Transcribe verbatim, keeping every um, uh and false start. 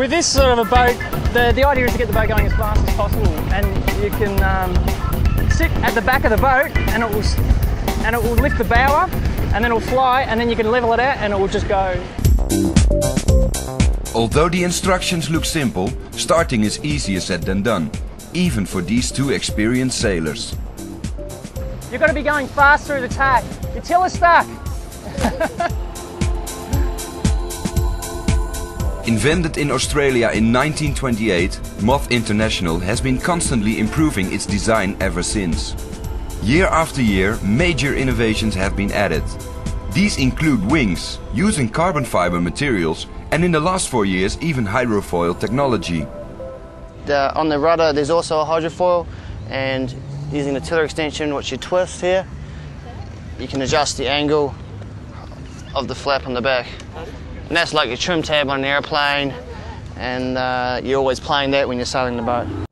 With this sort of a boat, the, the idea is to get the boat going as fast as possible, and you can um, sit at the back of the boat and it will, and it will lift the bow up, and then it will fly, and then you can level it out and it will just go. Although the instructions look simple, starting is easier said than done, even for these two experienced sailors. You've got to be going fast through the tack. Your till is stuck. Invented in Australia in nineteen twenty-eight, Moth International has been constantly improving its design ever since. Year after year, major innovations have been added. These include wings, using carbon fiber materials, and in the last four years even hydrofoil technology. The, on the rudder there's also a hydrofoil, and using the tiller extension, which you twist here, you can adjust the angle of the flap on the back. And that's like your trim tab on an airplane, and uh, you're always playing that when you're sailing the boat.